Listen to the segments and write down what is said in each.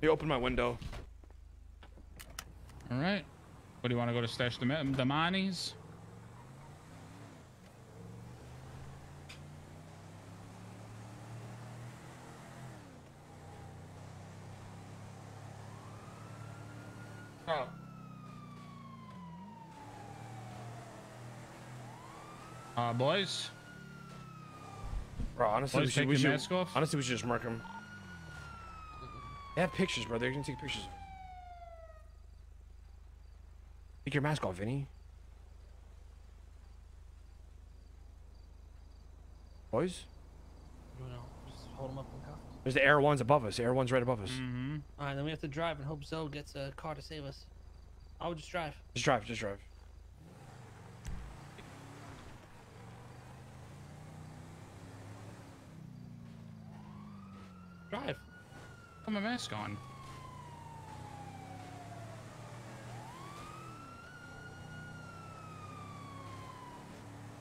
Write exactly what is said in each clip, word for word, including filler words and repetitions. He opened my window. All right. What do you want to go to stash the the monies? Oh. Uh, boys. Bro, honestly, boys, we should, we should, mask off? honestly, we should just mark them. They have pictures, bro. They're gonna take pictures. Take your mask off, Vinny. Boys? I don't know. Just hold them up and cuff. There's the air ones above us. The air ones right above us. Mm-hmm. All right, then we have to drive and hope Zoe gets a car to save us. I would just drive. Just drive. Just drive. Drive. Put my mask on.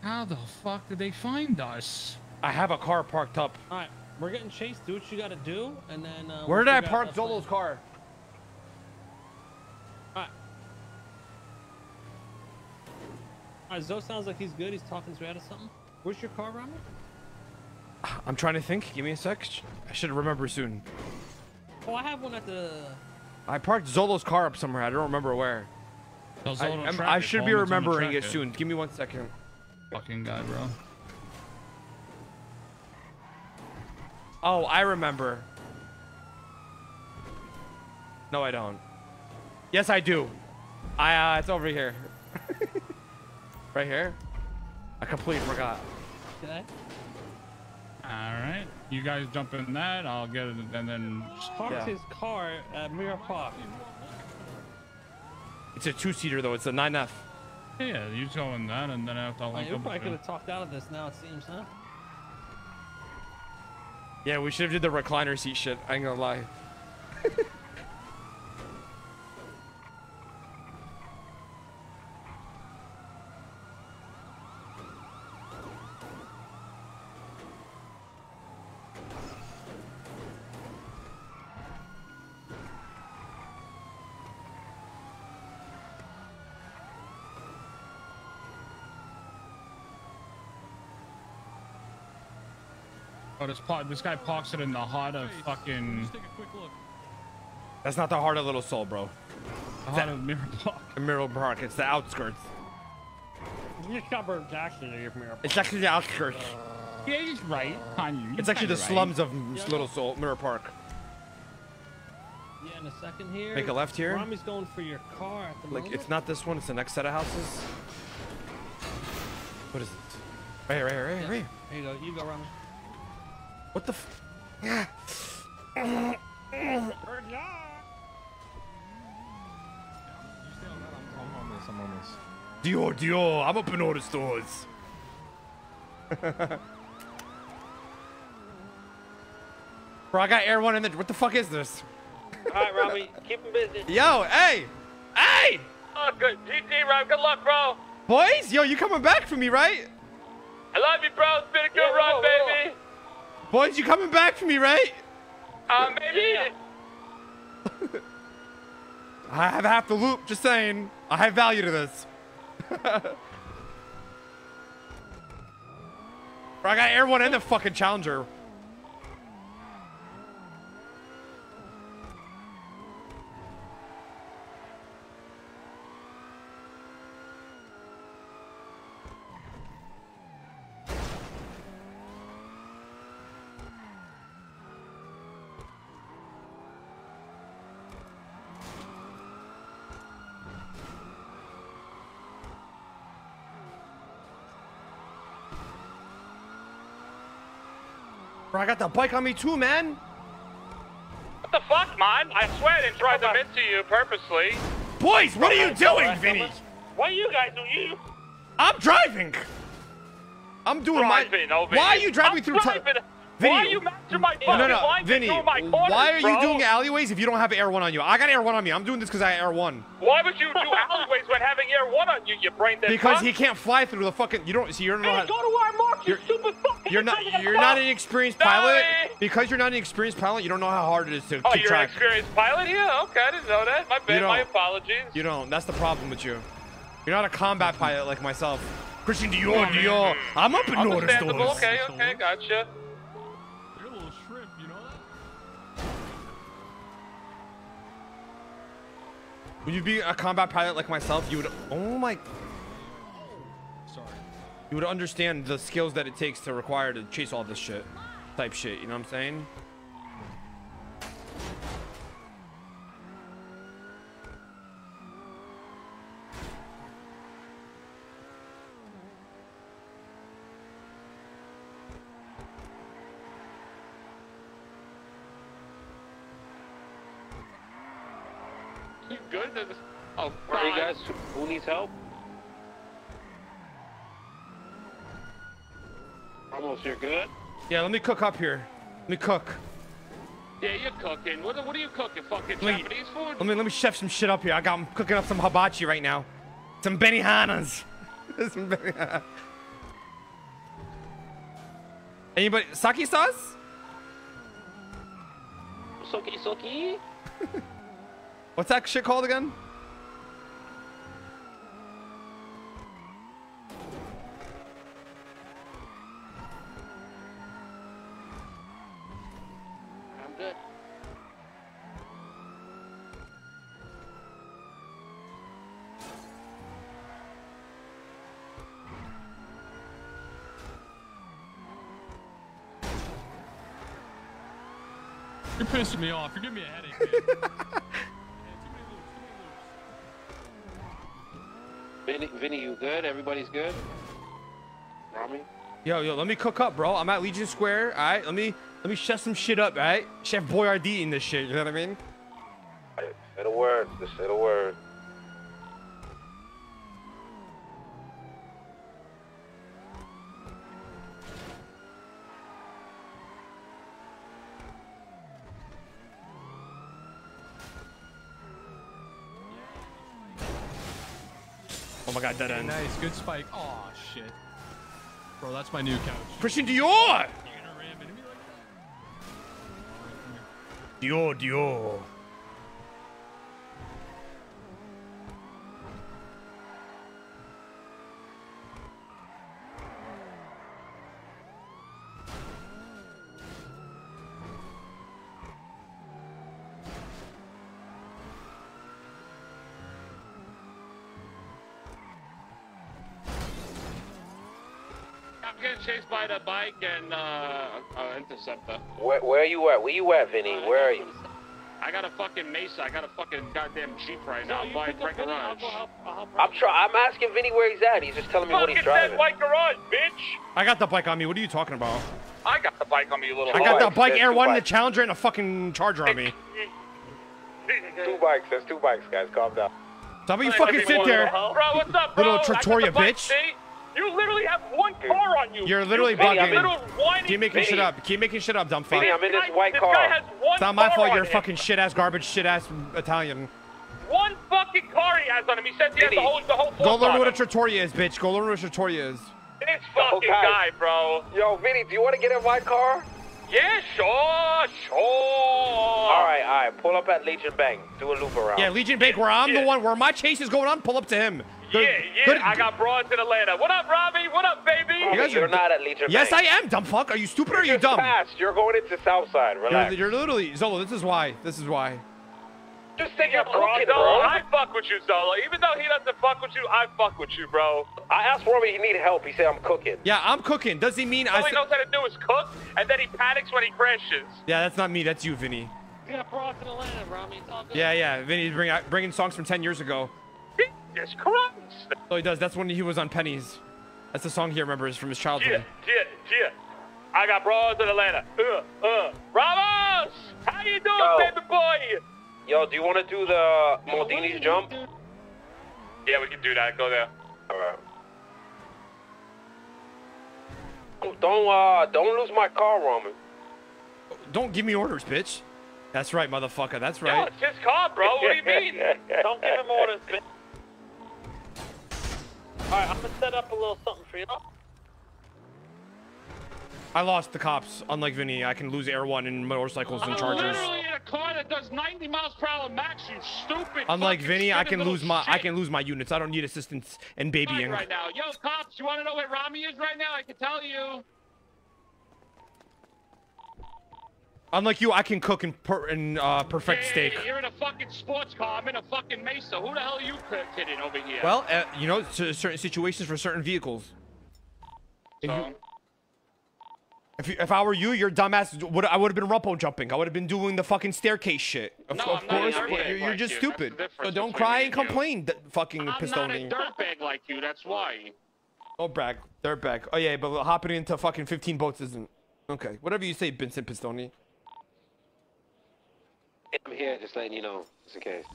How the fuck did they find us? I have a car parked up. All right, we're getting chased. Do what you gotta do, and then. Uh, Where did I park Zolo's car? All right. All right, Zolo sounds like he's good. He's talking his way out of something. Where's your car, Ramee? I'm trying to think. Give me a sec. I should remember soon. Oh, I have one at the. I parked Zolo's car up somewhere. I don't remember where. No, I, I'm, I should be remembering it soon. Give me one second. Fucking guy, bro. Oh, I remember. No, I don't. Yes, I do. I. Uh, it's over here. Right here. I completely forgot. Did I? All right, you guys jump in that. I'll get it, and then park yeah. his car at Mirror Park. It's a two-seater though. It's a nine F. Yeah, you go in that, and then I have to link oh, you're up. Probably could have talked out of this now. It seems, huh? Yeah, we should have did the recliner seat shit. I ain't gonna lie. Oh, this, this guy parks it in the heart of fucking. Just take a quick look. That's not the heart of Little Soul, bro. The heart of Mirror Park. Mirror Park. It's the outskirts. It's actually the outskirts. Yeah, he's right. It's actually the slums of Little Soul, Mirror Park. Yeah, in a second here. Make a left here. Rami's going for your car at the moment. Like, it's not this one. It's the next set of houses. What is it? Right, right, right, right, right. There you go. You go, Rami. What the f- Dior, Dior, I'm up in all the stores. Bro, I got air one in the- what the fuck is this? Alright, Ramee, keep him busy. Yo, hey! Hey! Oh, good. G G, Ram, good luck, bro. Boys, yo, you coming back for me, right? I love you, bro. It's been a good yeah, run, whoa, baby. Whoa. Boys, you coming back for me, right? Um, uh, maybe. I have half the loop, just saying. I have value to this. Bro, I got air one in the fucking Challenger. I got the bike on me too, man. What the fuck, man? I swear I didn't drive them into you purposely. Boys, what are you doing, Vinny? What are you guys doing? I'm driving. I'm doing driving, my... Why are you driving I'm through... Driving. Vinny, why are you matching my fucking no, no, line Vinny, through my corners, why are you bro? doing alleyways if you don't have air one on you? I got air one on me. I'm doing this because I have air one. Why would you do alleyways when having air one on you, you brain dead? Because cunt? He can't fly through the fucking... You don't... See, you're not... Hey, go to where I mark, you stupid fucking... You're not, you're not an experienced no, pilot. Man. Because you're not an experienced pilot, you don't know how hard it is to oh, keep track. Oh, you're an experienced pilot? Yeah, okay, I didn't know that. My bad, my apologies. You don't. That's the problem with you. You're not a combat pilot like myself. Christian Dior, Dior. I'm up in Northern Stores. Okay, okay, gotcha. Would you be a combat pilot like myself? You would. Oh my. Sorry. You would understand the skills that it takes to require to chase all this shit, type shit. You know what I'm saying? Good. Oh, are you guys? Who needs help? Almost, you're good. Yeah, let me cook up here. Let me cook. Yeah, you're cooking. What, what are you cooking? Fucking let Japanese me, food? Let me let me chef some shit up here. I got I'm cooking up some hibachi right now. Some Benihanas. Some Benihana. Anybody sake sauce? Soki soki. What's that shit called again? I'm good. You're pissing me off. You're giving me a headache, man. Vinny, Vinny, you good? Everybody's good? Ramee? Yo, yo, let me cook up, bro. I'm at Legion Square, all right? Let me, let me chef some shit up, all right? Chef Boyardee in this shit, you know what I mean? Hey, say the word. Just say the word. Oh my god, dead end. Nice, good spike. Oh shit. Bro, that's my new couch. Christian Dior! Dior, Dior. I'm getting chased by the bike and uh, uh interceptor. Where, where are you at? Where you at, Vinny? Where are you? I got a fucking Mesa. I got a fucking goddamn Jeep right now. No, I'm buying Frank Garage. I'll, I'll, I'll I'm try. I'm asking Vinny where he's at. He's just telling me what he's driving. Fucking that white garage, bitch! I got the bike on me. What are you talking about? I got the bike on me, you little. I got the bike, Air One, the Challenger, and a fucking Charger on me. Two bikes. There's two bikes, guys. Calm down. Stop you fucking sit there, bro. What's up, bro? Little trattoria, bitch. You literally have one car on you. You're literally Vinny, bugging. Literally Keep making Vinny. shit up. Keep making shit up, dumb fuck. Vinny, I'm in this white this car. Guy has one it's not my fault. You're a fucking shit-ass garbage, shit-ass Italian. One fucking car he has on him. He said he has the whole, the whole Go learn what a trattoria is, bitch. Go learn what a trattoria is. This fucking okay. guy, bro. Yo, Vinny, do you want to get in my car? Yeah, sure, sure. All right, all right. Pull up at Legion Bank. Do a loop around. Yeah, Legion Bank, where I'm yeah. the one, where my chase is going on, pull up to him. Good, yeah, yeah, good. I got broads in Atlanta. What up, Ramee? What up, baby? You guys you're are not at Legion Yes, Bank. I am, dumb fuck. Are you stupid you're or are you dumb? Fast. You're going into Southside. Relax. You're, you're literally, Zolo, this is why. This is why. Just take your broads, Zolo. I fuck with you, Zolo. Even though he doesn't fuck with you, I fuck with you, bro. I asked Ramee if he needed help. He said, I'm cooking. Yeah, I'm cooking. Does he mean all I... All he knows how to do is cook, and then he panics when he crashes. Yeah, that's not me. That's you, Vinny. You got broads in Atlanta, Ramee. It's all good. Yeah, yeah. Vinny's bring, bringing songs from ten years ago. Yes, Christ! Oh, he does. That's when he was on Pennies. That's the song he remembers from his childhood. Yeah, yeah, yeah. I got broads in Atlanta. Uh, uh. Ramos! How you doing, Yo. baby boy? Yo, do you want to do the Maldini's jump? Yeah, we can do that. Go there. All right. Don't, uh, don't lose my car, Ramon. Don't give me orders, bitch. That's right, motherfucker. That's right. No, it's his car, bro. What do you mean? Don't give him orders, bitch. All right, I'm going to set up a little something for you. I lost the cops. Unlike Vinny, I can lose Air One in motorcycles and Chargers. I'm literally in a car that does ninety miles per hour max, you stupid. Unlike Vinny, I can lose my shit. I can lose my units. I don't need assistance and babying. Right now, yo cops, you want to know where Ramee is right now? I can tell you. Unlike you, I can cook and per and uh, perfect yeah, steak. You're in a fucking sports car. I'm in a fucking Mesa. Who the hell are you kidding over here? Well, uh, you know, certain situations for certain vehicles. So. If, you, if I were you, your dumbass, would, I would have been rumpo jumping. I would have been doing the fucking staircase shit. Of, no, of course, you're, like you're just you. stupid. So don't cry and complain, fucking pistol. I'm not a dirtbag like you, that's why. Oh, brag. Dirtbag. Oh, yeah, but hopping into fucking fifteen boats isn't... Okay, whatever you say, Vincent Pistone. I'm here, just letting you know, just in case.